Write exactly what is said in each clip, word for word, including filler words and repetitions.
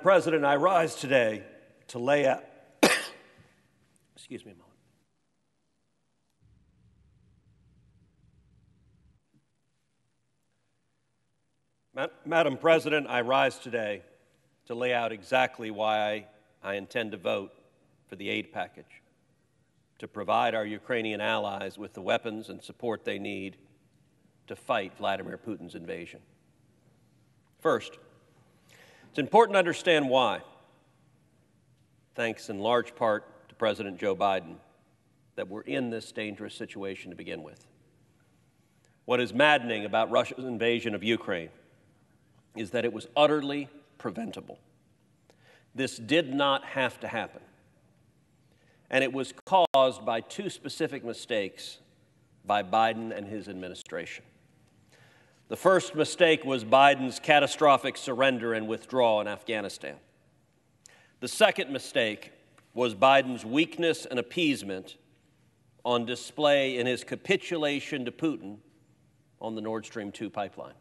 Mister President, I rise today to lay out excuse me a moment. Ma- Madam President, I rise today to lay out exactly why I, I intend to vote for the aid package to provide our Ukrainian allies with the weapons and support they need to fight Vladimir Putin's invasion. First, it's important to understand why, thanks in large part to President Joe Biden, that we're in this dangerous situation to begin with. What is maddening about Russia's invasion of Ukraine is that it was utterly preventable. This did not have to happen. And it was caused by two specific mistakes by Biden and his administration. The first mistake was Biden's catastrophic surrender and withdrawal in Afghanistan. The second mistake was Biden's weakness and appeasement on display in his capitulation to Putin on the Nord Stream two pipeline.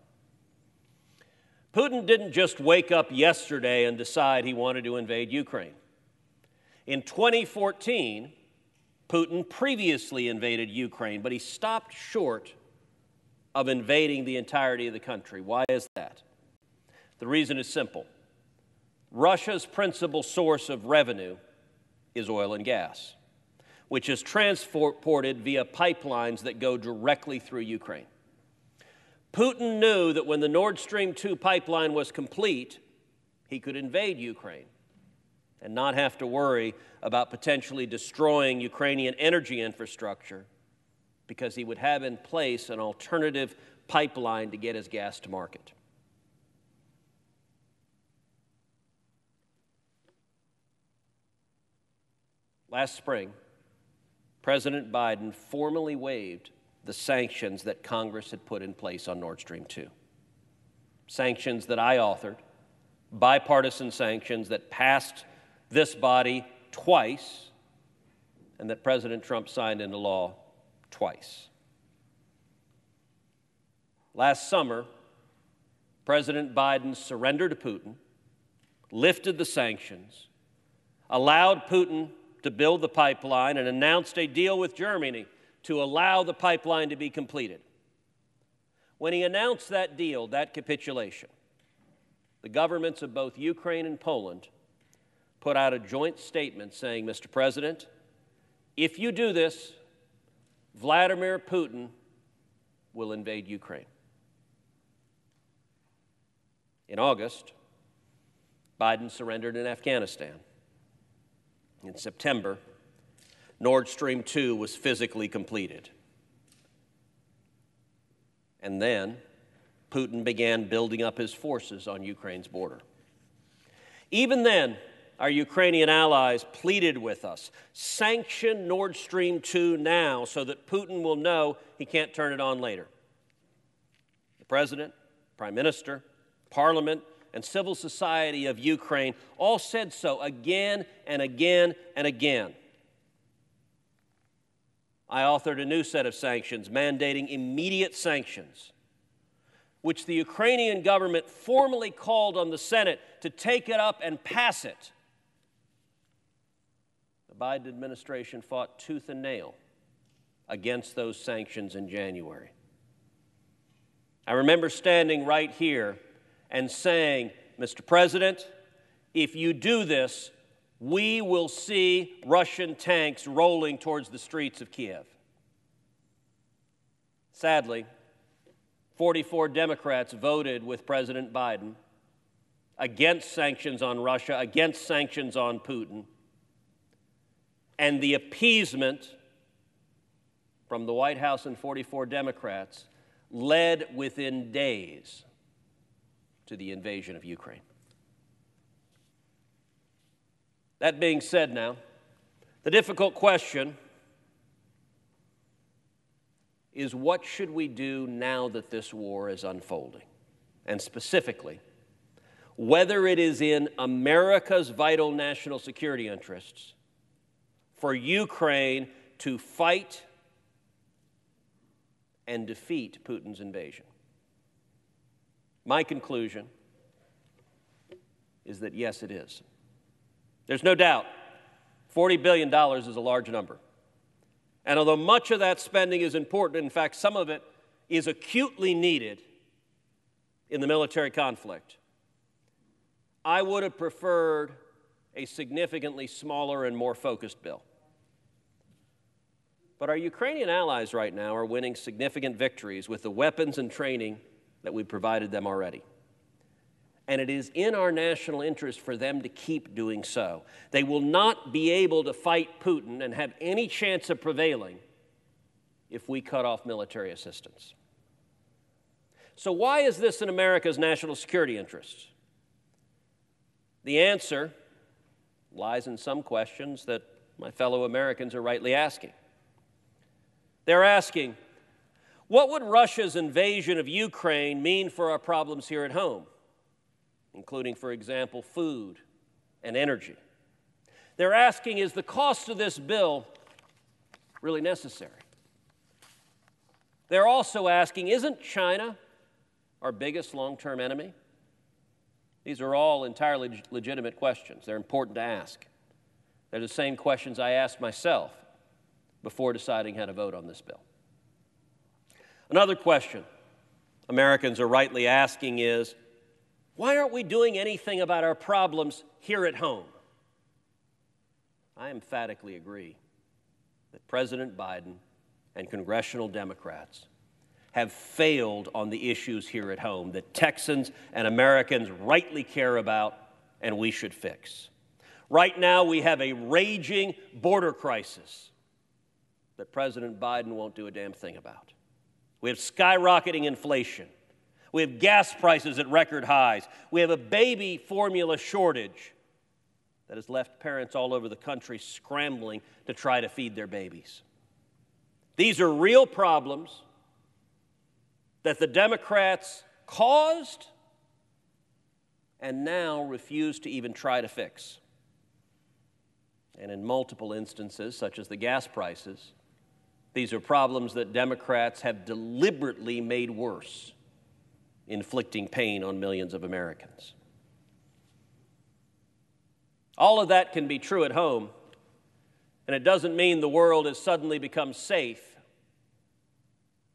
Putin didn't just wake up yesterday and decide he wanted to invade Ukraine. In twenty fourteen, Putin previously invaded Ukraine, but he stopped short of invading the entirety of the country. Why is that? The reason is simple. Russia's principal source of revenue is oil and gas, which is transported via pipelines that go directly through Ukraine. Putin knew that when the Nord Stream two pipeline was complete, he could invade Ukraine and not have to worry about potentially destroying Ukrainian energy infrastructure because he would have in place an alternative pipeline to get his gas to market. Last spring, President Biden formally waived the sanctions that Congress had put in place on Nord Stream two, sanctions that I authored, bipartisan sanctions that passed this body twice, and that President Trump signed into law twice. Last summer, President Biden surrendered to Putin, lifted the sanctions, allowed Putin to build the pipeline, and announced a deal with Germany to allow the pipeline to be completed. When he announced that deal, that capitulation, the governments of both Ukraine and Poland put out a joint statement saying, Mister President, if you do this, Vladimir Putin will invade Ukraine. In August, Biden surrendered in Afghanistan. In September, Nord Stream two was physically completed. And then Putin began building up his forces on Ukraine's border. Even then, our Ukrainian allies pleaded with us, sanction Nord Stream two now so that Putin will know he can't turn it on later. The President, Prime Minister, Parliament, and civil society of Ukraine all said so again and again and again. I authored a new set of sanctions mandating immediate sanctions, which the Ukrainian government formally called on the Senate to take it up and pass it. The Biden administration fought tooth and nail against those sanctions in January. I remember standing right here and saying, Mister President, if you do this, we will see Russian tanks rolling towards the streets of Kiev. Sadly, forty-four Democrats voted with President Biden against sanctions on Russia, against sanctions on Putin, and the appeasement from the White House and forty-four Democrats led within days to the invasion of Ukraine. That being said now, the difficult question is what should we do now that this war is unfolding? And specifically, whether it is in America's vital national security interests for Ukraine to fight and defeat Putin's invasion. My conclusion is that, yes, it is. There's no doubt forty billion dollars is a large number. And although much of that spending is important, in fact, some of it is acutely needed in the military conflict, I would have preferred a significantly smaller and more focused bill. But our Ukrainian allies right now are winning significant victories with the weapons and training that we provided them already. And it is in our national interest for them to keep doing so. They will not be able to fight Putin and have any chance of prevailing if we cut off military assistance. So why is this in America's national security interest? The answer lies in some questions that my fellow Americans are rightly asking. They're asking, what would Russia's invasion of Ukraine mean for our problems here at home, including, for example, food and energy? They're asking, is the cost of this bill really necessary? They're also asking, isn't China our biggest long-term enemy? These are all entirely legitimate questions. They're important to ask. They're the same questions I asked myself before deciding how to vote on this bill. Another question Americans are rightly asking is, why aren't we doing anything about our problems here at home? I emphatically agree that President Biden and congressional Democrats have failed on the issues here at home that Texans and Americans rightly care about and we should fix. Right now, we have a raging border crisis that President Biden won't do a damn thing about. We have skyrocketing inflation. We have gas prices at record highs. We have a baby formula shortage that has left parents all over the country scrambling to try to feed their babies. These are real problems that the Democrats caused and now refuse to even try to fix. And in multiple instances, such as the gas prices, these are problems that Democrats have deliberately made worse, inflicting pain on millions of Americans. All of that can be true at home, and it doesn't mean the world has suddenly become safe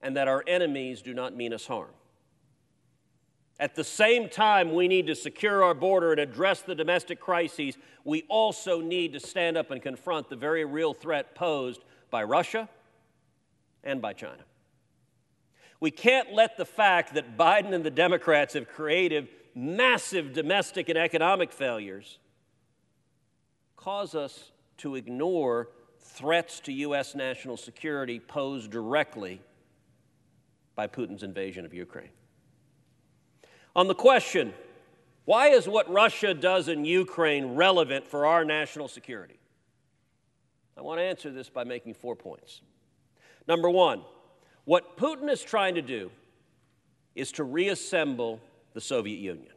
and that our enemies do not mean us harm. At the same time we need to secure our border and address the domestic crises, we also need to stand up and confront the very real threat posed by Russia and by China. We can't let the fact that Biden and the Democrats have created massive domestic and economic failures cause us to ignore threats to U S national security posed directly by Putin's invasion of Ukraine. On the question, why is what Russia does in Ukraine relevant for our national security? I want to answer this by making four points. Number one, what Putin is trying to do is to reassemble the Soviet Union.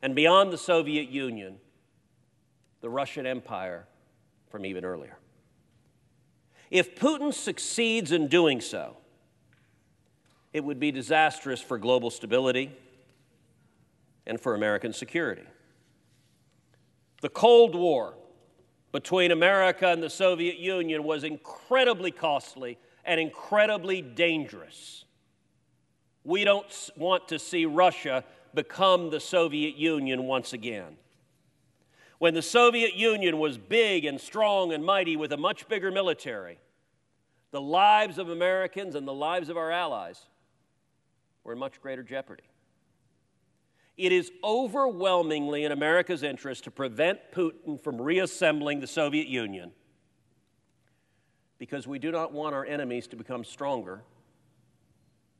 And beyond the Soviet Union, the Russian Empire from even earlier. If Putin succeeds in doing so, it would be disastrous for global stability and for American security. The Cold War between America and the Soviet Union was incredibly costly and incredibly dangerous. We don't want to see Russia become the Soviet Union once again. When the Soviet Union was big and strong and mighty with a much bigger military, the lives of Americans and the lives of our allies were in much greater jeopardy. It is overwhelmingly in America's interest to prevent Putin from reassembling the Soviet Union because we do not want our enemies to become stronger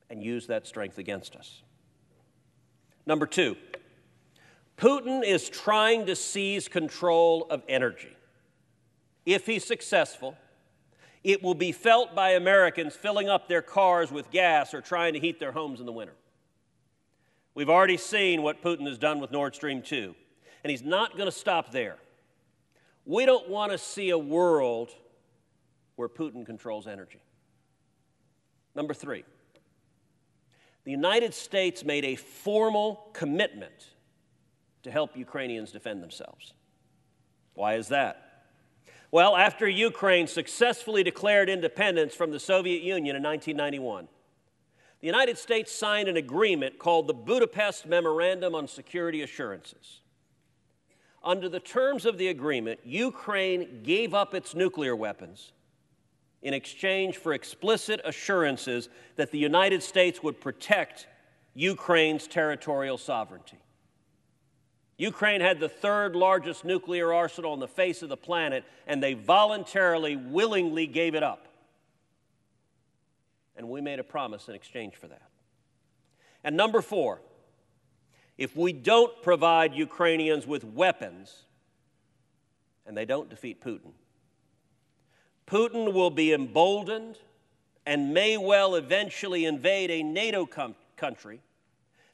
and use that strength against us. Number two, Putin is trying to seize control of energy. If he's successful, it will be felt by Americans filling up their cars with gas or trying to heat their homes in the winter. We've already seen what Putin has done with Nord Stream two, and he's not going to stop there. We don't want to see a world where Putin controls energy. Number three, the United States made a formal commitment to help Ukrainians defend themselves. Why is that? Well, after Ukraine successfully declared independence from the Soviet Union in nineteen ninety-one, the United States signed an agreement called the Budapest Memorandum on Security Assurances. Under the terms of the agreement, Ukraine gave up its nuclear weapons in exchange for explicit assurances that the United States would protect Ukraine's territorial sovereignty. Ukraine had the third largest nuclear arsenal on the face of the planet, and they voluntarily, willingly gave it up. And we made a promise in exchange for that. And number four, if we don't provide Ukrainians with weapons, and they don't defeat Putin, Putin will be emboldened and may well eventually invade a NATO com- country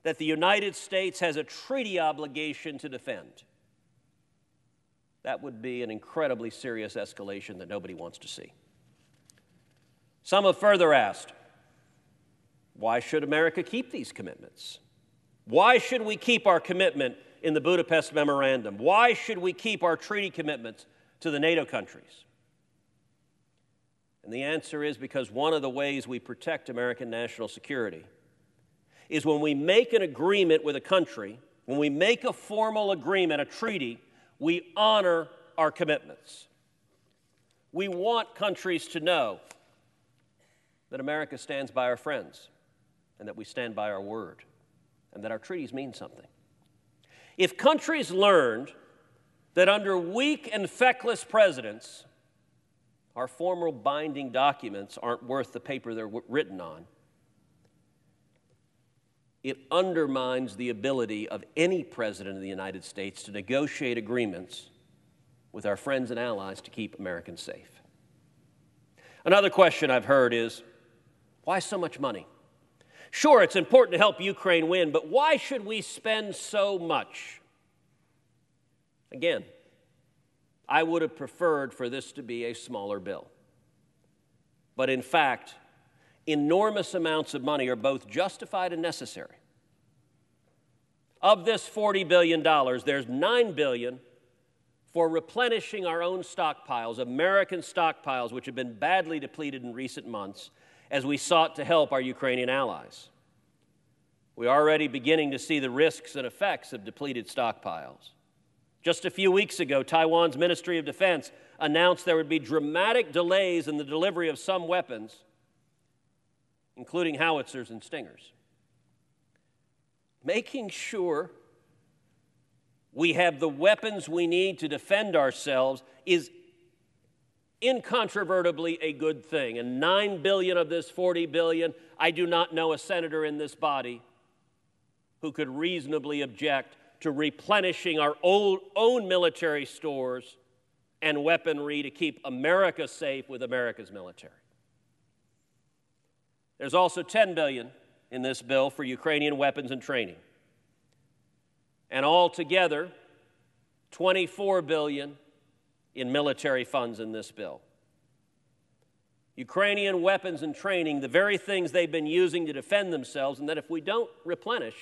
that the United States has a treaty obligation to defend. That would be an incredibly serious escalation that nobody wants to see. Some have further asked, why should America keep these commitments? Why should we keep our commitment in the Budapest Memorandum? Why should we keep our treaty commitments to the NATO countries? And the answer is because one of the ways we protect American national security is when we make an agreement with a country, when we make a formal agreement, a treaty, we honor our commitments. We want countries to know that America stands by our friends and that we stand by our word and that our treaties mean something. If countries learned that under weak and feckless presidents, our formal binding documents aren't worth the paper they're w- written on, it undermines the ability of any president of the United States to negotiate agreements with our friends and allies to keep Americans safe. Another question I've heard is, why so much money? Sure, it's important to help Ukraine win, but why should we spend so much? Again, I would have preferred for this to be a smaller bill. But in fact, enormous amounts of money are both justified and necessary. Of this forty billion dollars, there's nine billion dollars for replenishing our own stockpiles, American stockpiles, which have been badly depleted in recent months as we sought to help our Ukrainian allies. We're already beginning to see the risks and effects of depleted stockpiles. Just a few weeks ago, Taiwan's Ministry of Defense announced there would be dramatic delays in the delivery of some weapons, including howitzers and stingers. Making sure we have the weapons we need to defend ourselves is incontrovertibly a good thing. And nine billion dollars of this forty billion dollars, I do not know a senator in this body who could reasonably object to replenishing our old, own military stores and weaponry to keep America safe with America's military. There's also ten billion dollars in this bill for Ukrainian weapons and training. And altogether, twenty-four billion dollars in military funds in this bill. Ukrainian weapons and training, the very things they've been using to defend themselves, and that if we don't replenish,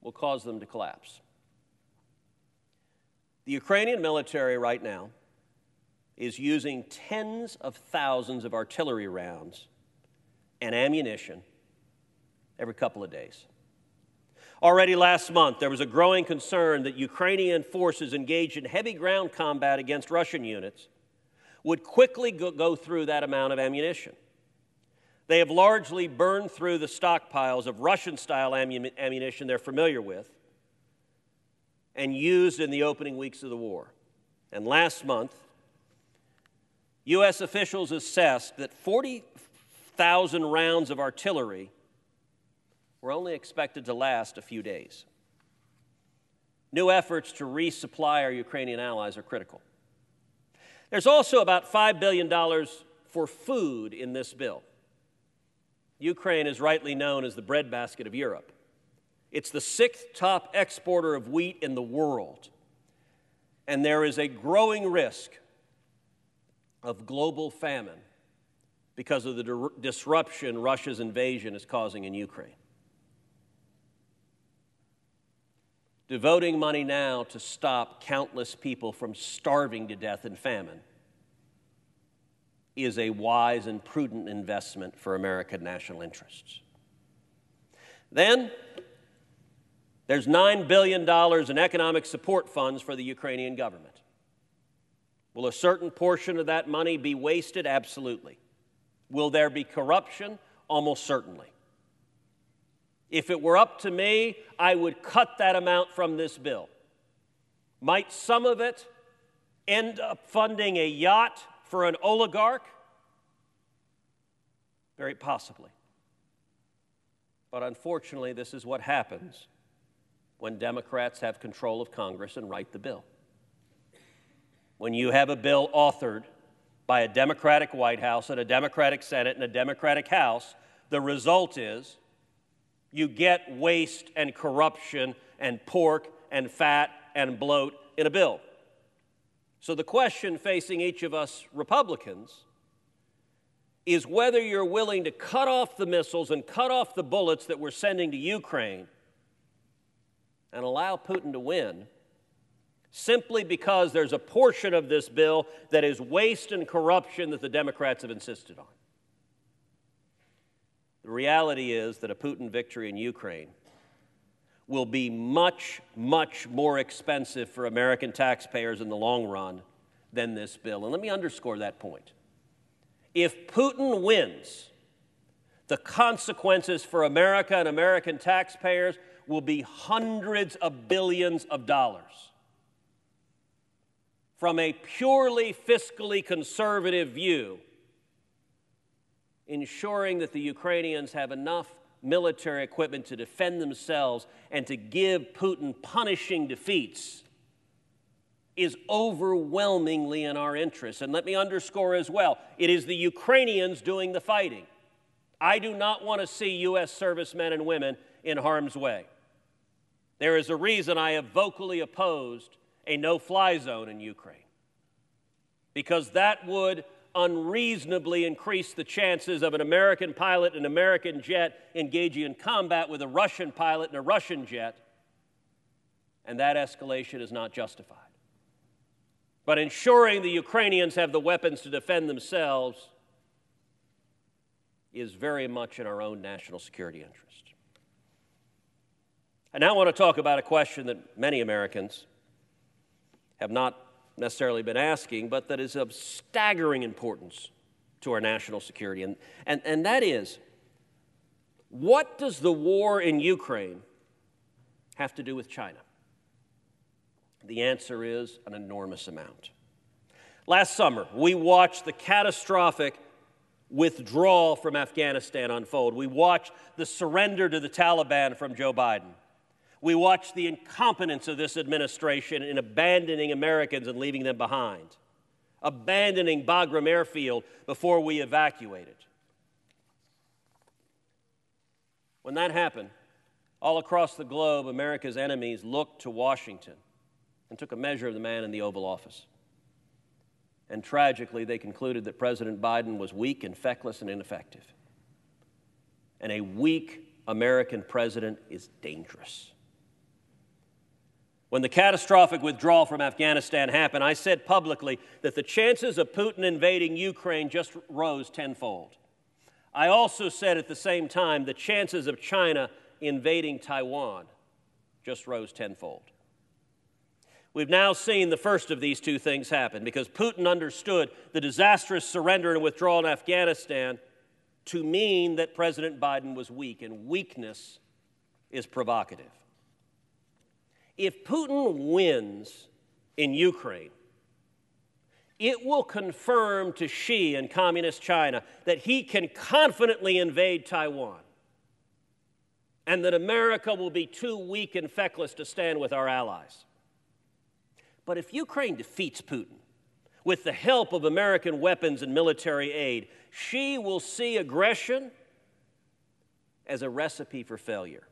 will cause them to collapse. The Ukrainian military right now is using tens of thousands of artillery rounds and ammunition every couple of days. Already last month, there was a growing concern that Ukrainian forces engaged in heavy ground combat against Russian units would quickly go, go through that amount of ammunition. They have largely burned through the stockpiles of Russian-style ammu- ammunition they're familiar with and used in the opening weeks of the war. And last month, U S officials assessed that forty thousand rounds of artillery were only expected to last a few days. New efforts to resupply our Ukrainian allies are critical. There's also about five billion dollars for food in this bill. Ukraine is rightly known as the breadbasket of Europe. It's the sixth top exporter of wheat in the world, and there is a growing risk of global famine because of the di- disruption Russia's invasion is causing in Ukraine. devoting money now to stop countless people from starving to death in famine is a wise and prudent investment for American national interests. Then, there's nine billion dollars in economic support funds for the Ukrainian government. Will a certain portion of that money be wasted? Absolutely. Will there be corruption? Almost certainly. If it were up to me, I would cut that amount from this bill. Might some of it end up funding a yacht for an oligarch? Very possibly. But unfortunately, this is what happens when Democrats have control of Congress and write the bill. When you have a bill authored by a Democratic White House and a Democratic Senate and a Democratic House, the result is you get waste and corruption and pork and fat and bloat in a bill. So the question facing each of us Republicans is whether you're willing to cut off the missiles and cut off the bullets that we're sending to Ukraine and allow Putin to win simply because there's a portion of this bill that is waste and corruption that the Democrats have insisted on. The reality is that a Putin victory in Ukraine will be much, much more expensive for American taxpayers in the long run than this bill. And let me underscore that point. If Putin wins, the consequences for America and American taxpayers will be hundreds of billions of dollars. From a purely fiscally conservative view, ensuring that the Ukrainians have enough military equipment to defend themselves and to give Putin punishing defeats is overwhelmingly in our interest. And let me underscore as well, it is the Ukrainians doing the fighting. I do not want to see U S servicemen and women in harm's way. There is a reason I have vocally opposed a no-fly zone in Ukraine, because that would unreasonably increase the chances of an American pilot and an American jet engaging in combat with a Russian pilot and a Russian jet, and that escalation is not justified. But ensuring the Ukrainians have the weapons to defend themselves is very much in our own national security interest. I now want to talk about a question that many Americans have not necessarily been asking, but that is of staggering importance to our national security. And, and, and that is, what does the war in Ukraine have to do with China? The answer is an enormous amount. Last summer, we watched the catastrophic withdrawal from Afghanistan unfold. We watched the surrender to the Taliban from Joe Biden. We watched the incompetence of this administration in abandoning Americans and leaving them behind, abandoning Bagram Airfield before we evacuated. When that happened, all across the globe, America's enemies looked to Washington and took a measure of the man in the Oval Office. And tragically, they concluded that President Biden was weak and feckless and ineffective. And a weak American president is dangerous. When the catastrophic withdrawal from Afghanistan happened, I said publicly that the chances of Putin invading Ukraine just rose tenfold. I also said at the same time the chances of China invading Taiwan just rose tenfold. We've now seen the first of these two things happen because Putin understood the disastrous surrender and withdrawal in Afghanistan to mean that President Biden was weak, and weakness is provocative. If Putin wins in Ukraine, it will confirm to Xi and Communist China that he can confidently invade Taiwan and that America will be too weak and feckless to stand with our allies. But if Ukraine defeats Putin with the help of American weapons and military aid, Xi will see aggression as a recipe for failure,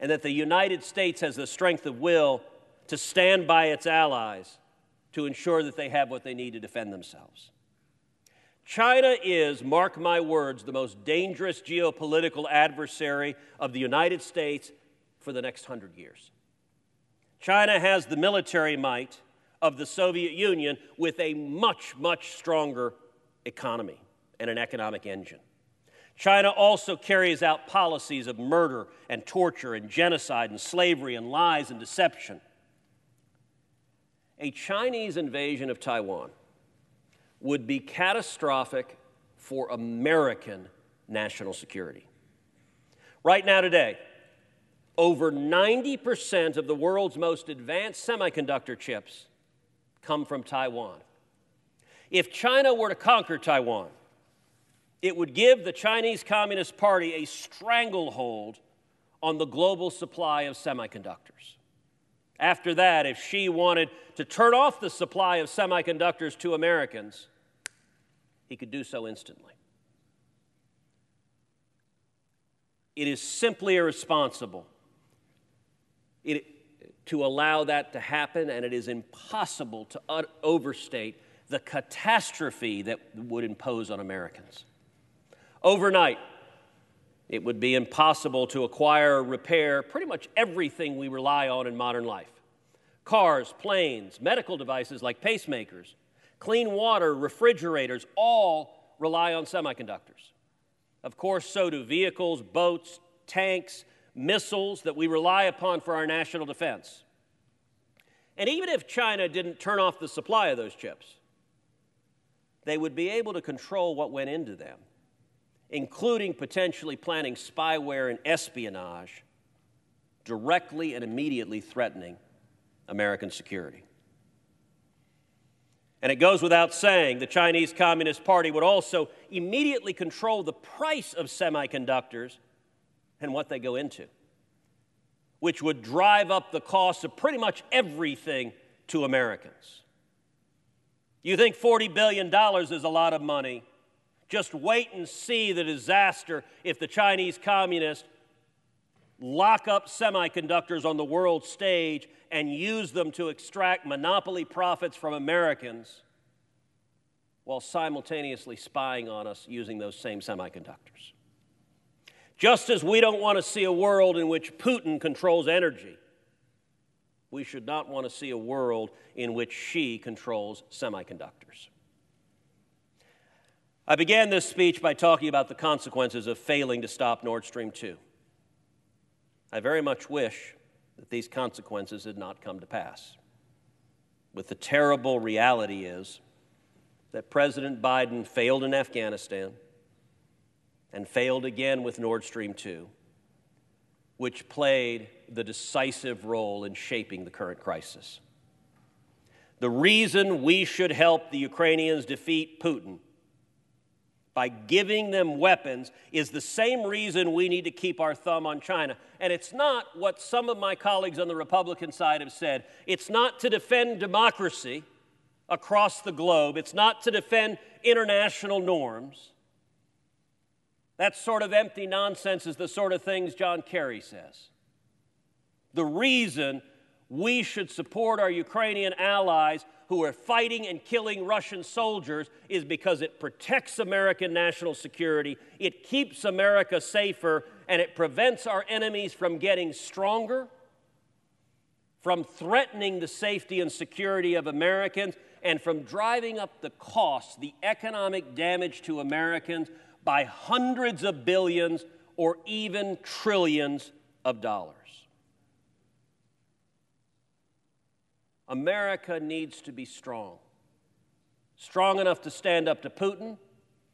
and that the United States has the strength of will to stand by its allies to ensure that they have what they need to defend themselves. China is, mark my words, the most dangerous geopolitical adversary of the United States for the next hundred years. China has the military might of the Soviet Union with a much, much stronger economy and an economic engine. China also carries out policies of murder and torture and genocide and slavery and lies and deception. A Chinese invasion of Taiwan would be catastrophic for American national security. Right now today, over ninety percent of the world's most advanced semiconductor chips come from Taiwan. If China were to conquer Taiwan, it would give the Chinese Communist Party a stranglehold on the global supply of semiconductors. After that, if Xi wanted to turn off the supply of semiconductors to Americans, he could do so instantly. It is simply irresponsible it, to allow that to happen, and it is impossible to u- overstate the catastrophe that would impose on Americans. Overnight, it would be impossible to acquire or repair pretty much everything we rely on in modern life. Cars, planes, medical devices like pacemakers, clean water, refrigerators, all rely on semiconductors. Of course, so do vehicles, boats, tanks, missiles that we rely upon for our national defense. And even if China didn't turn off the supply of those chips, they would be able to control what went into them, including potentially planting spyware and espionage, directly and immediately threatening American security. And it goes without saying, the Chinese Communist Party would also immediately control the price of semiconductors and what they go into, which would drive up the cost of pretty much everything to Americans. You think forty billion dollars is a lot of money? Just wait and see the disaster if the Chinese Communists lock up semiconductors on the world stage and use them to extract monopoly profits from Americans while simultaneously spying on us using those same semiconductors. Just as we don't want to see a world in which Putin controls energy, we should not want to see a world in which Xi controls semiconductors. I began this speech by talking about the consequences of failing to stop Nord Stream two. I very much wish that these consequences had not come to pass. But the terrible reality is that President Biden failed in Afghanistan and failed again with Nord Stream two, which played the decisive role in shaping the current crisis. The reason we should help the Ukrainians defeat Putin by giving them weapons is the same reason we need to keep our thumb on China. And it's not what some of my colleagues on the Republican side have said. It's not to defend democracy across the globe. It's not to defend international norms. That sort of empty nonsense is the sort of things John Kerry says. The reason we should support our Ukrainian allies who are fighting and killing Russian soldiers is because it protects American national security, it keeps America safer, and it prevents our enemies from getting stronger, from threatening the safety and security of Americans, and from driving up the cost, the economic damage to Americans by hundreds of billions or even trillions of dollars. America needs to be strong. Strong enough to stand up to Putin,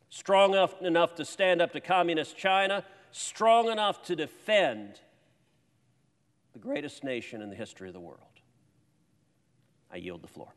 strong enough, enough to stand up to Communist China, strong enough to defend the greatest nation in the history of the world. I yield the floor.